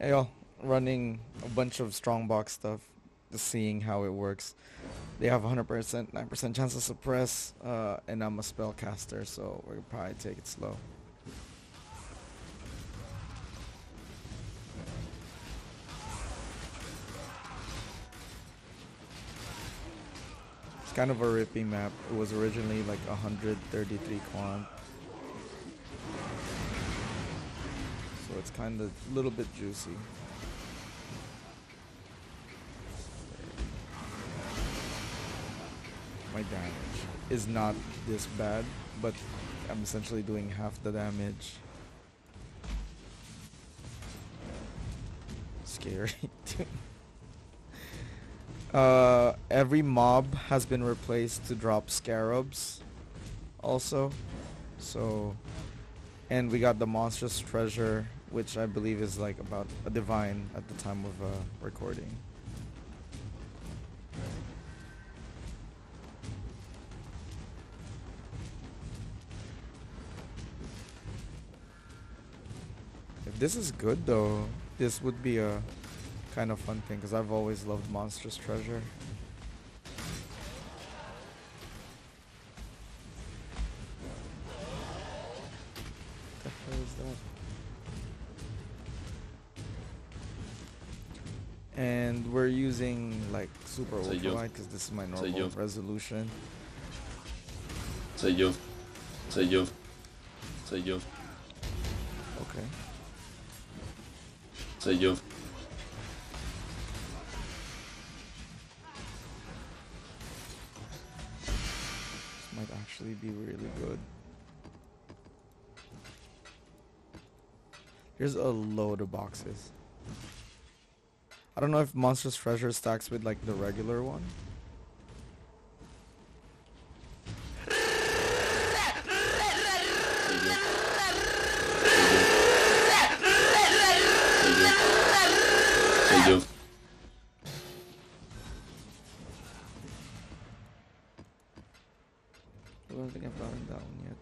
you know, running a bunch of Strongbox stuff, just seeing how it works. They have 100%, 9% chance to suppress, and I'm a spellcaster, so we're gonna probably take it slow. It's kind of a rippy map. It was originally like 133 quant. So it's kind of a little bit juicy. My damage is not this bad, but I'm essentially doing half the damage. Scary. Every mob has been replaced to drop Scarabs also, so, and we got the Monstrous Treasure, which I believe is like about a divine at the time of recording. If this is good though, this would be a kind of fun thing, because I've always loved Monstrous Treasure. What the hell is that? And we're using like super ultralight because this is my normal resolution. Okay. Might actually be really good. Here's a load of boxes. I don't know if Monstrous Treasure stacks with like the regular one. I don't think I've gotten that one yet.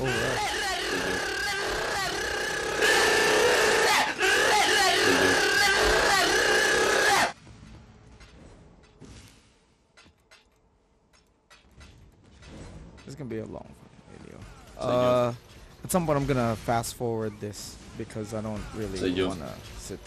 Oh, wow. This is gonna be a long video. At some point I'm gonna fast forward this because I don't really wanna sit.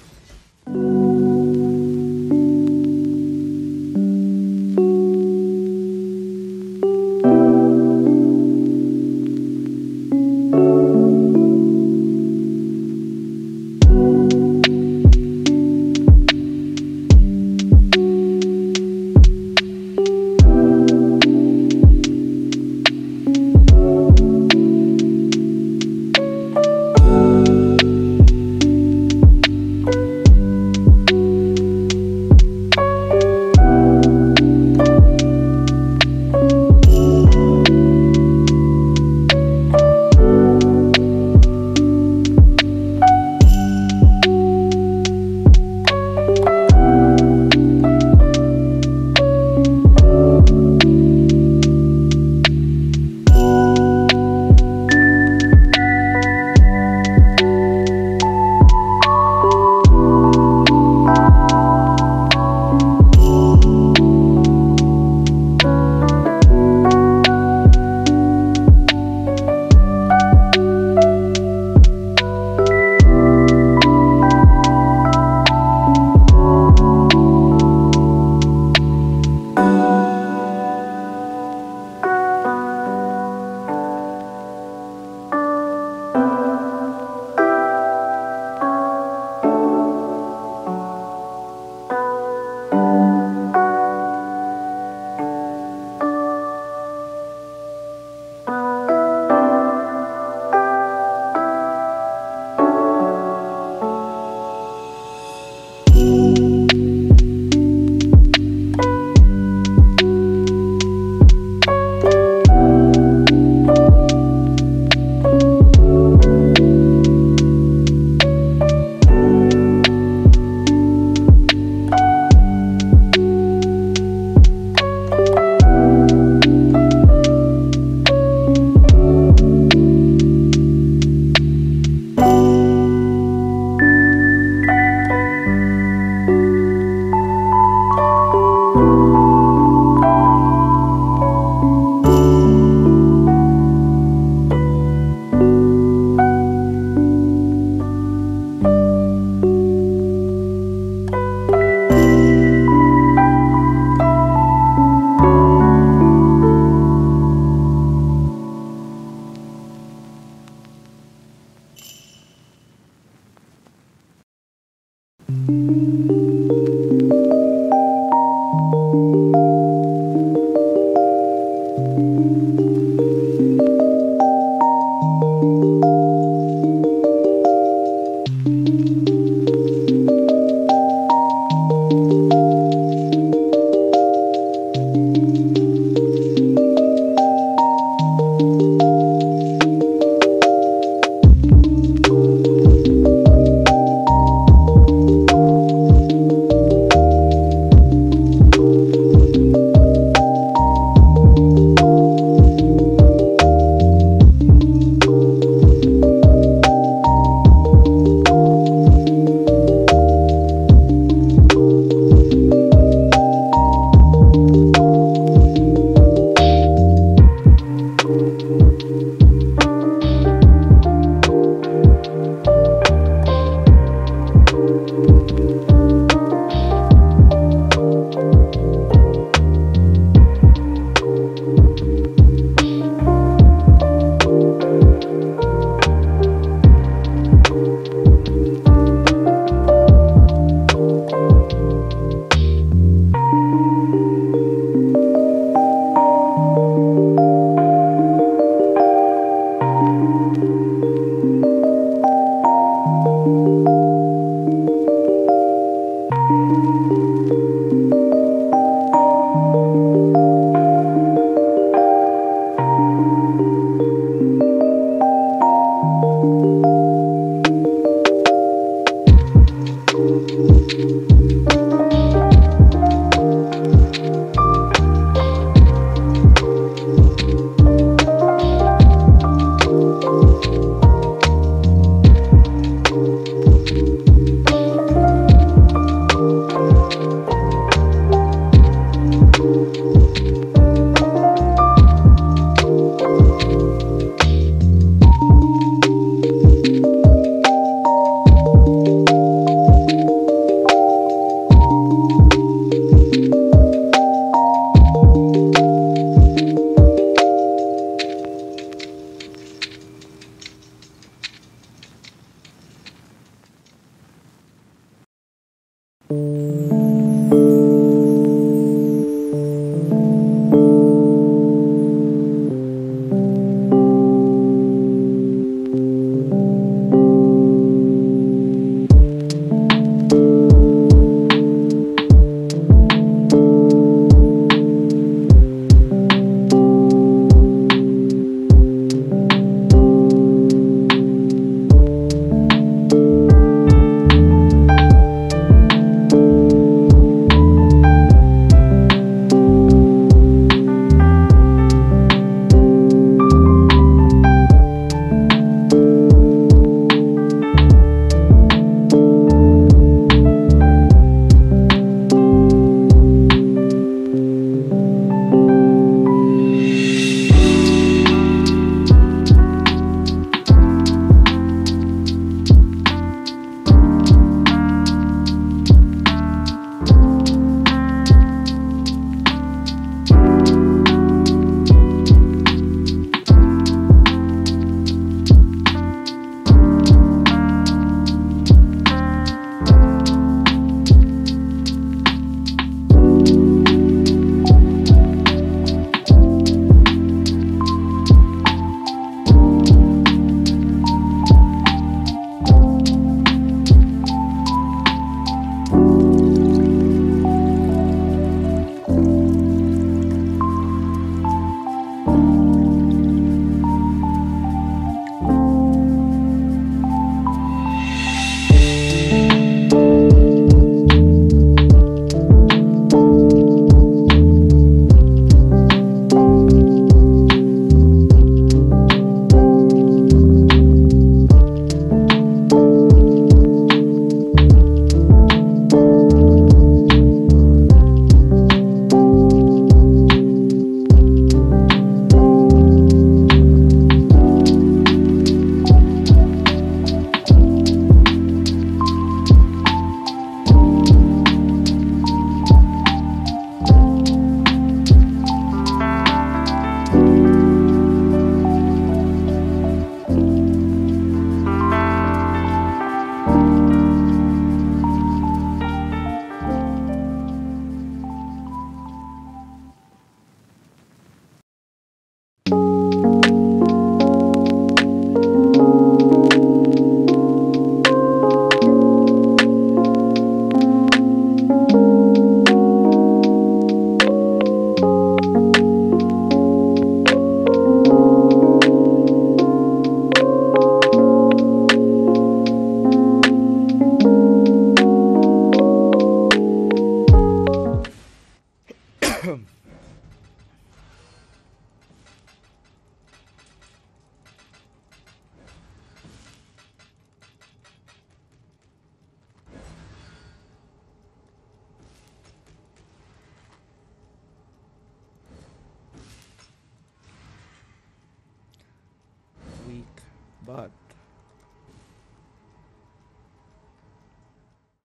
But